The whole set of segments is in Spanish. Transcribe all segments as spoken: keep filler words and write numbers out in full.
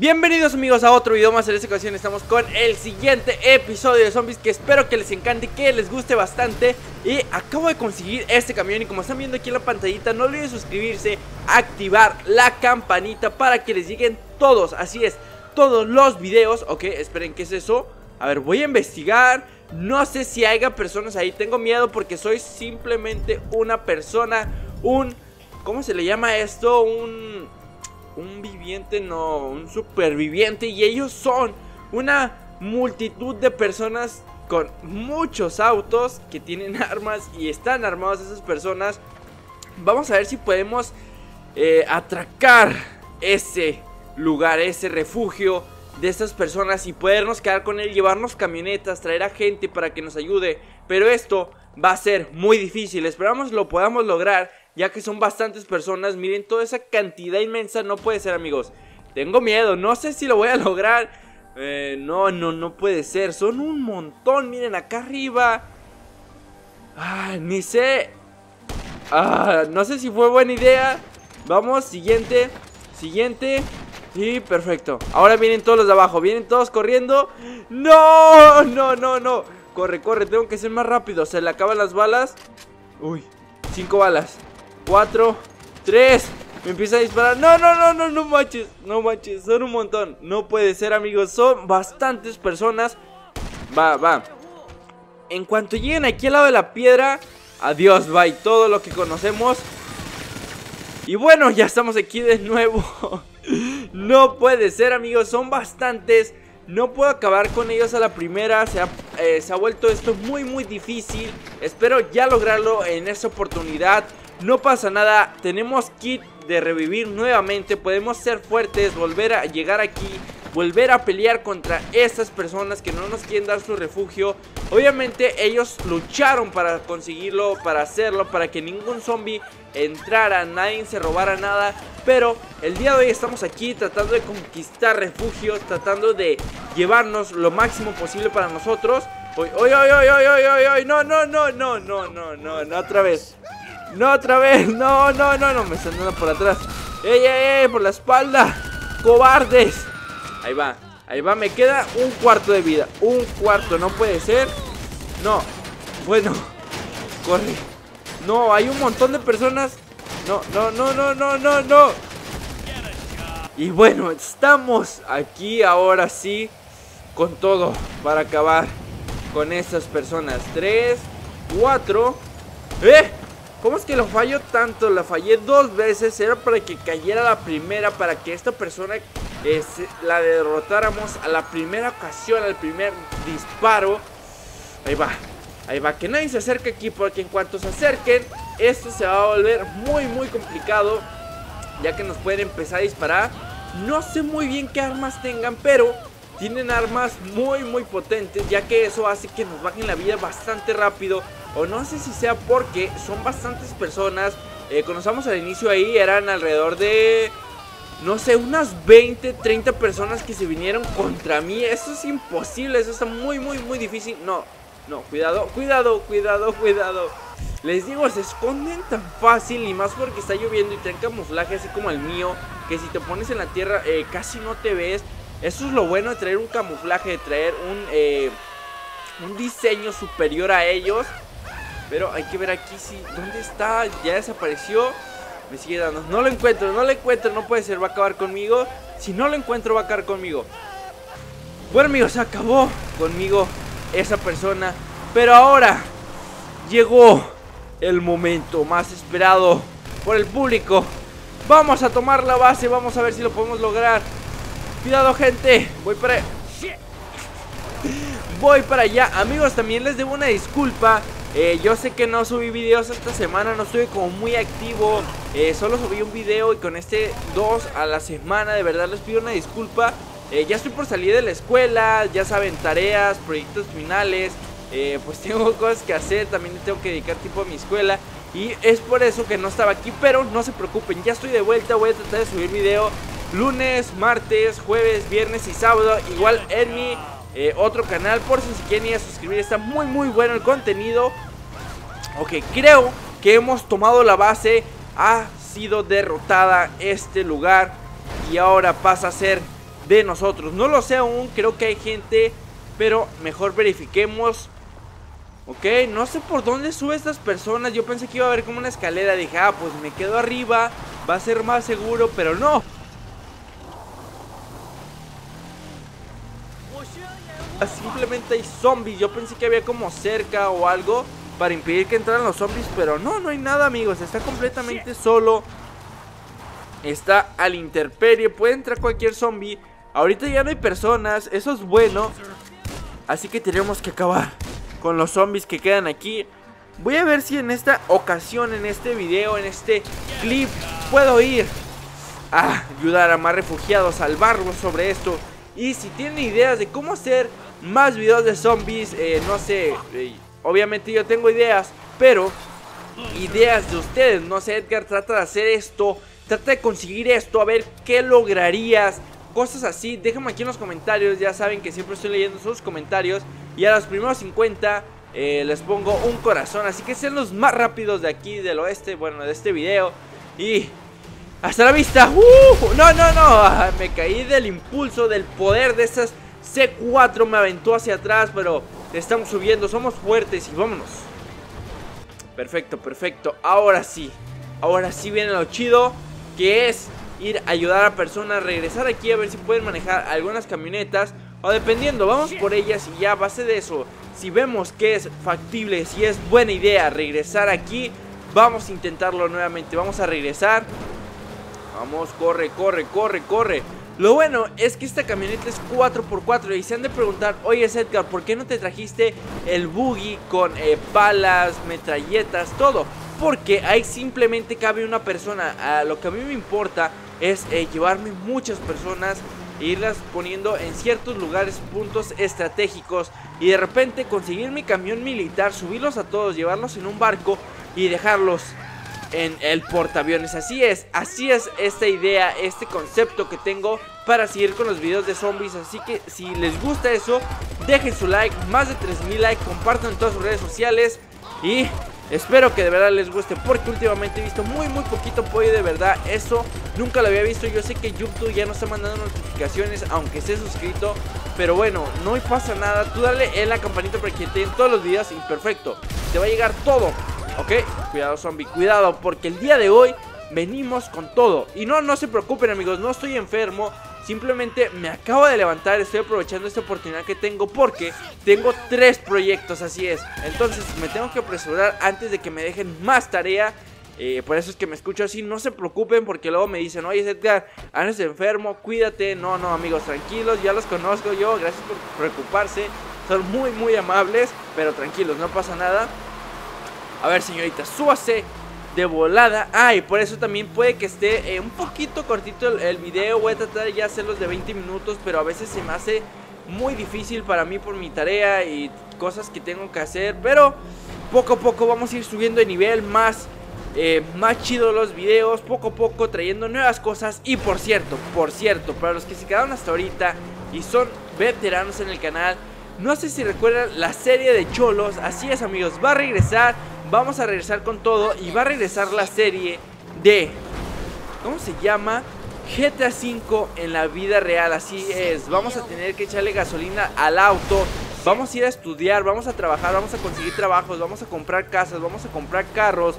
Bienvenidos amigos a otro video más. En esta ocasión estamos con el siguiente episodio de Zombies, que espero que les encante, que les guste bastante. Y acabo de conseguir este camión y como están viendo aquí en la pantallita, no olviden suscribirse, activar la campanita para que les lleguen todos, así es, todos los videos. Ok, esperen, ¿qué es eso? A ver, voy a investigar. No sé si haya personas ahí, tengo miedo porque soy simplemente una persona, un... ¿cómo se le llama esto? Un... un viviente, no, un superviviente. Y ellos son una multitud de personas con muchos autos que tienen armas y están armadas esas personas. Vamos a ver si podemos eh, atracar ese lugar, ese refugio de estas personas y podernos quedar con él, llevarnos camionetas, traer a gente para que nos ayude. Pero esto va a ser muy difícil, esperamos lo podamos lograr, ya que son bastantes personas. Miren toda esa cantidad inmensa, no puede ser amigos. Tengo miedo, no sé si lo voy a lograr. eh, No, no, no puede ser, son un montón. Miren acá arriba. Ah, ni sé. Ah, no sé si fue buena idea. Vamos, siguiente, siguiente. Y perfecto, ahora vienen todos los de abajo, vienen todos corriendo. No, no, no, no. Corre, corre, tengo que ser más rápido, se le acaban las balas. Uy, cinco balas, cuatro, tres, me empieza a disparar. No, no, no, no, no manches, no manches, son un montón. No puede ser amigos, son bastantes personas. Va, va. En cuanto lleguen aquí al lado de la piedra, adiós, bye, todo lo que conocemos. Y bueno, ya estamos aquí de nuevo. No puede ser amigos, son bastantes. No puedo acabar con ellos a la primera. Se ha, eh, se ha vuelto esto muy muy difícil. Espero ya lograrlo en esta oportunidad. No pasa nada, tenemos kit de revivir nuevamente. Podemos ser fuertes, volver a llegar aquí, volver a pelear contra estas personas que no nos quieren dar su refugio. Obviamente ellos lucharon para conseguirlo, para hacerlo, para que ningún zombie entrara, nadie se robara nada. Pero el día de hoy estamos aquí tratando de conquistar refugios, tratando de llevarnos lo máximo posible para nosotros. Oye, oye, oye, oye, oye, oye, no, no, no, no, no, no, no, no, otra vez. No, otra vez, no, no, no, no, me están dando por atrás. Ey, ey, ey, por la espalda, cobardes. Ahí va, ahí va, me queda un cuarto de vida. Un cuarto, no puede ser. No, bueno. Corre. No, hay un montón de personas. No, no, no, no, no, no, no. Y bueno, estamos aquí ahora sí con todo para acabar con estas personas. Tres, cuatro. ¿Eh? ¿Cómo es que lo fallo tanto? La fallé dos veces. Era para que cayera la primera, para que esta persona... Es, la derrotáramos a la primera ocasión, al primer disparo. Ahí va, ahí va, que nadie se acerque aquí, porque en cuanto se acerquen, esto se va a volver muy muy complicado, ya que nos pueden empezar a disparar. No sé muy bien qué armas tengan, pero tienen armas muy muy potentes, ya que eso hace que nos bajen la vida bastante rápido. O no sé si sea porque son bastantes personas. eh, Cuando estamos al inicio ahí eran alrededor de... no sé, unas veinte, treinta personas que se vinieron contra mí. Eso es imposible, eso está muy, muy, muy difícil. No, no, cuidado, cuidado, cuidado, cuidado. Les digo, se esconden tan fácil, y más porque está lloviendo y traen camuflaje así como el mío, que si te pones en la tierra eh, casi no te ves. Eso es lo bueno de traer un camuflaje, de traer un, eh, un diseño superior a ellos. Pero hay que ver aquí si... ¿dónde está? Ya desapareció. Me sigue dando, no lo encuentro, no lo encuentro, no puede ser, va a acabar conmigo. Si no lo encuentro va a acabar conmigo. Bueno amigos, acabó conmigo esa persona. Pero ahora llegó el momento más esperado por el público. Vamos a tomar la base, vamos a ver si lo podemos lograr. Cuidado gente, voy para... voy para allá. Amigos, también les debo una disculpa. Eh, yo sé que no subí videos esta semana, no estuve como muy activo. eh, Solo subí un video y con este dos a la semana. De verdad les pido una disculpa. eh, Ya estoy por salir de la escuela, ya saben, tareas, proyectos finales. eh, Pues tengo cosas que hacer, también tengo que dedicar tiempo a mi escuela. Y es por eso que no estaba aquí, pero no se preocupen, ya estoy de vuelta. Voy a tratar de subir video lunes, martes, jueves, viernes y sábado. Igual en mi... Eh, otro canal, por si se quieren ir a suscribir. Está muy muy bueno el contenido. Ok, creo que hemos tomado la base. Ha sido derrotada este lugar y ahora pasa a ser de nosotros. No lo sé aún, creo que hay gente, pero mejor verifiquemos. Ok, no sé por dónde suben estas personas. Yo pensé que iba a haber como una escalera. Dije, ah, pues me quedo arriba, va a ser más seguro, pero no. Simplemente hay zombies. Yo pensé que había como cerca o algo para impedir que entraran los zombies, pero no, no hay nada, amigos. Está completamente solo. Está al intemperie, puede entrar cualquier zombie. Ahorita ya no hay personas, eso es bueno. Así que tenemos que acabar con los zombies que quedan aquí. Voy a ver si en esta ocasión, en este video, en este clip, puedo ir a ayudar a más refugiados, salvarlos sobre esto. Y si tienen ideas de cómo hacer más videos de zombies, eh, no sé, eh, obviamente yo tengo ideas, pero ideas de ustedes, no sé, Edgar, trata de hacer esto, trata de conseguir esto, a ver qué lograrías, cosas así. Déjenme aquí en los comentarios, ya saben que siempre estoy leyendo sus comentarios, y a los primeros cincuenta eh, les pongo un corazón, así que sean los más rápidos de aquí, del oeste, bueno, de este video, y... ¡hasta la vista! ¡Uh! ¡No, no, no! Me caí del impulso, del poder de esas C cuatro. Me aventó hacia atrás, pero estamos subiendo, somos fuertes y vámonos. Perfecto, perfecto. Ahora sí, ahora sí viene lo chido, que es ir a ayudar a personas, regresar aquí a ver si pueden manejar algunas camionetas, o dependiendo, vamos por ellas y ya a base de eso, si vemos que es factible, si es buena idea regresar aquí, vamos a intentarlo nuevamente. Vamos a regresar. Vamos, corre, corre, corre, corre. Lo bueno es que esta camioneta es cuatro por cuatro y se han de preguntar, oye Edgar, ¿por qué no te trajiste el buggy con eh, palas, metralletas, todo? Porque ahí simplemente cabe una persona. uh, Lo que a mí me importa es eh, llevarme muchas personas e irlas poniendo en ciertos lugares, puntos estratégicos, y de repente conseguir mi camión militar, subirlos a todos, llevarlos en un barco y dejarlos en el portaaviones. Así es, así es esta idea, este concepto que tengo para seguir con los videos de zombies. Así que si les gusta eso, dejen su like, más de tres mil likes, compartan en todas sus redes sociales, y espero que de verdad les guste, porque últimamente he visto muy muy poquito apoyo, de verdad, eso nunca lo había visto. Yo sé que YouTube ya no está mandando notificaciones, aunque esté suscrito, pero bueno, no pasa nada. Tú dale en la campanita para que te den todos los videos y perfecto, te va a llegar todo. Ok, cuidado zombie, cuidado, porque el día de hoy venimos con todo. Y no, no se preocupen amigos, no estoy enfermo, simplemente me acabo de levantar, estoy aprovechando esta oportunidad que tengo porque tengo tres proyectos, así es. Entonces me tengo que apresurar antes de que me dejen más tarea. Eh, por eso es que me escucho así, no se preocupen, porque luego me dicen, oye Edgar, andas enfermo, cuídate. No, no amigos, tranquilos, ya los conozco yo, gracias por preocuparse, son muy muy amables, pero tranquilos, no pasa nada. A ver señorita, súbase de volada. Ay, ah, por eso también puede que esté eh, un poquito cortito el, el video. Voy a tratar de ya hacerlos de veinte minutos, pero a veces se me hace muy difícil para mí por mi tarea y cosas que tengo que hacer. Pero poco a poco vamos a ir subiendo de nivel, más, eh, más chido los videos, poco a poco trayendo nuevas cosas. Y por cierto, por cierto, para los que se quedaron hasta ahorita y son veteranos en el canal, no sé si recuerdan la serie de Cholos. Así es amigos, va a regresar. Vamos a regresar con todo y va a regresar la serie de... ¿cómo se llama? G T A cinco en la vida real, así es. Vamos a tener que echarle gasolina al auto, vamos a ir a estudiar, vamos a trabajar, vamos a conseguir trabajos, vamos a comprar casas, vamos a comprar carros.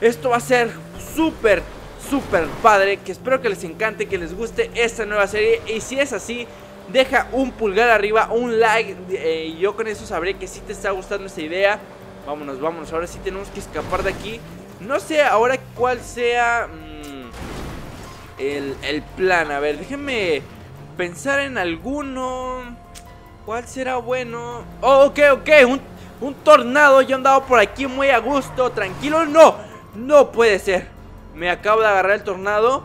Esto va a ser súper, súper padre, que espero que les encante, que les guste esta nueva serie. Y si es así, deja un pulgar arriba, un like, eh, y yo con eso sabré que sí te está gustando esta idea. Vámonos, vámonos, ahora sí tenemos que escapar de aquí. No sé ahora cuál sea mmm, el, el plan. A ver, déjenme pensar en alguno. ¿Cuál será bueno? Oh, ok, ok, un, un tornado. Yo he andado por aquí muy a gusto, tranquilo. No, no puede ser. Me acabo de agarrar el tornado.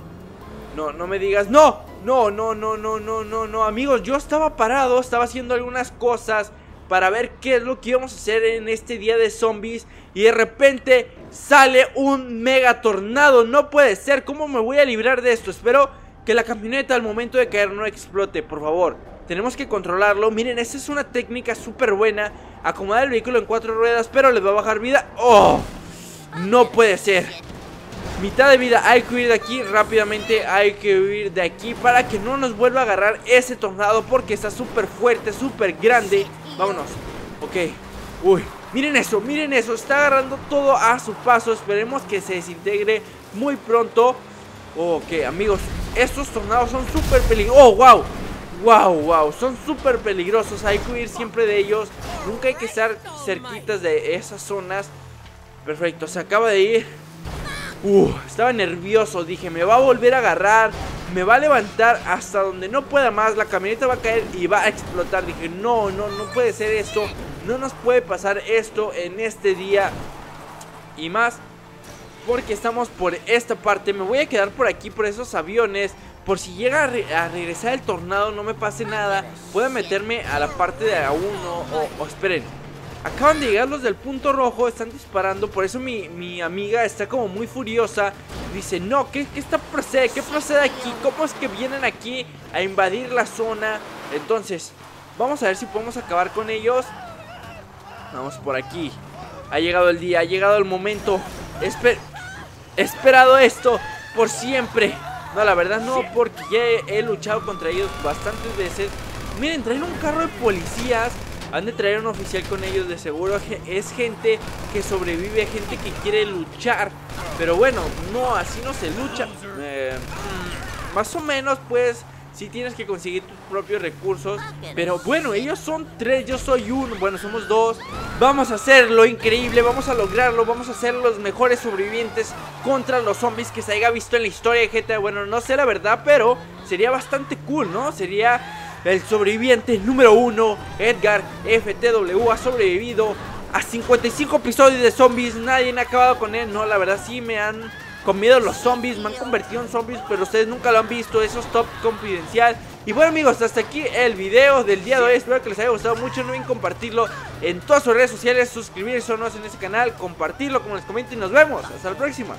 No, no me digas, no, no, no, no, no, no, no, no. Amigos, yo estaba parado, estaba haciendo algunas cosas para ver qué es lo que íbamos a hacer en este día de zombies, y de repente sale un mega tornado. No puede ser, ¿cómo me voy a librar de esto? Espero que la camioneta al momento de caer no explote, por favor. Tenemos que controlarlo. Miren, esta es una técnica súper buena, acomodar el vehículo en cuatro ruedas, pero les va a bajar vida. ¡Oh! No puede ser. mitad de vida. Hay que huir de aquí rápidamente, hay que huir de aquí para que no nos vuelva a agarrar ese tornado, porque está súper fuerte, súper grande. Vámonos. Ok. Uy, miren eso, miren eso. Está agarrando todo a su paso. Esperemos que se desintegre muy pronto. Ok, amigos, estos tornados son súper peligrosos. Oh, wow. Wow, wow, son súper peligrosos. Hay que huir siempre de ellos. Nunca hay que estar cerquitas de esas zonas. Perfecto, se acaba de ir. Uh, estaba nervioso. Dije, me va a volver a agarrar, me va a levantar hasta donde no pueda más. La camioneta va a caer y va a explotar. Dije, no, no, no puede ser esto. No nos puede pasar esto en este día. Y más, porque estamos por esta parte. Me voy a quedar por aquí, por esos aviones, por si llega a, re a regresar el tornado, no me pase nada. Pueda meterme a la parte de a uno. O, o esperen, acaban de llegar los del punto rojo, están disparando. Por eso mi, mi amiga está como muy furiosa. Dice, no, ¿qué, qué está procede? ¿Qué procede aquí? ¿Cómo es que vienen aquí a invadir la zona? Entonces, vamos a ver si podemos acabar con ellos. Vamos por aquí. Ha llegado el día, ha llegado el momento. Esper He esperado esto por siempre. No, la verdad no, porque ya he, he luchado contra ellos bastantes veces. Miren, traen un carro de policías. Han de traer un oficial con ellos de seguro. Es gente que sobrevive, gente que quiere luchar. Pero bueno, no, así no se lucha. eh, Más o menos, pues, si tienes que conseguir tus propios recursos. Pero bueno, ellos son tres, yo soy uno. Bueno, somos dos. Vamos a hacerlo, increíble, vamos a lograrlo. Vamos a ser los mejores sobrevivientes contra los zombies que se haya visto en la historia de G T A. Bueno, no sé la verdad, pero sería bastante cool, ¿no? Sería el sobreviviente número uno. Edgar F T W ha sobrevivido a cincuenta y cinco episodios de zombies. Nadie ha acabado con él. No, la verdad sí me han comido los zombies, me han convertido en zombies, pero ustedes nunca lo han visto, eso es top confidencial. Y bueno, amigos, hasta aquí el video del día de hoy. Espero que les haya gustado mucho. No olviden compartirlo en todas sus redes sociales, suscribirse o no en este canal, compartirlo como les comento y nos vemos. Hasta la próxima.